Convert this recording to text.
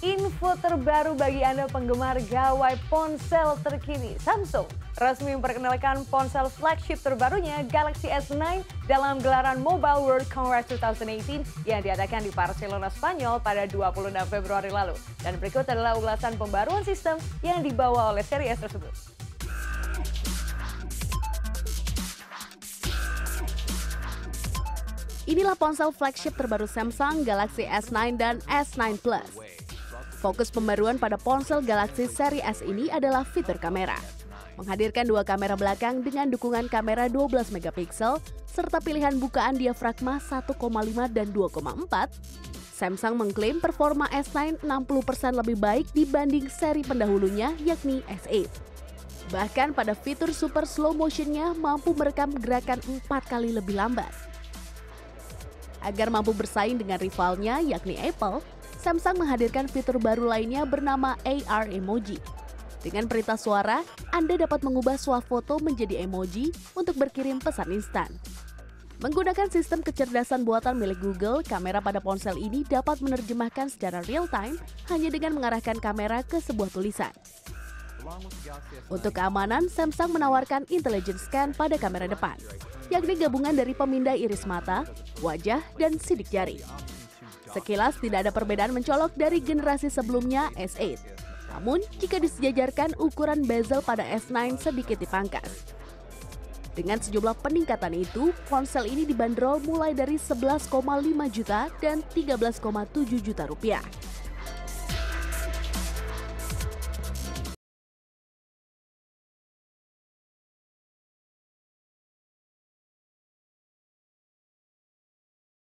Info terbaru bagi Anda penggemar gawai ponsel terkini. Samsung resmi memperkenalkan ponsel flagship terbarunya Galaxy S9 dalam gelaran Mobile World Congress 2018 yang diadakan di Barcelona, Spanyol pada 26 Februari lalu. Dan berikut adalah ulasan pembaruan sistem yang dibawa oleh seri S tersebut. Inilah ponsel flagship terbaru Samsung, Galaxy S9 dan S9 Plus. Fokus pembaruan pada ponsel Galaxy seri S ini adalah fitur kamera. Menghadirkan dua kamera belakang dengan dukungan kamera 12 MP serta pilihan bukaan diafragma 1,5 dan 2,4. Samsung mengklaim performa S9 60% lebih baik dibanding seri pendahulunya yakni S8. Bahkan pada fitur super slow motion-nya mampu merekam gerakan 4 kali lebih lambat. Agar mampu bersaing dengan rivalnya yakni Apple, Samsung menghadirkan fitur baru lainnya bernama AR Emoji. Dengan perintah suara, Anda dapat mengubah swafoto menjadi emoji untuk berkirim pesan instan. Menggunakan sistem kecerdasan buatan milik Google, kamera pada ponsel ini dapat menerjemahkan secara real-time hanya dengan mengarahkan kamera ke sebuah tulisan. Untuk keamanan, Samsung menawarkan Intelligent Scan pada kamera depan, yakni gabungan dari pemindai iris mata, wajah, dan sidik jari. Sekilas tidak ada perbedaan mencolok dari generasi sebelumnya S8. Namun, jika disejajarkan, ukuran bezel pada S9 sedikit dipangkas. Dengan sejumlah peningkatan itu, ponsel ini dibanderol mulai dari 11,5 juta dan 13,7 juta rupiah.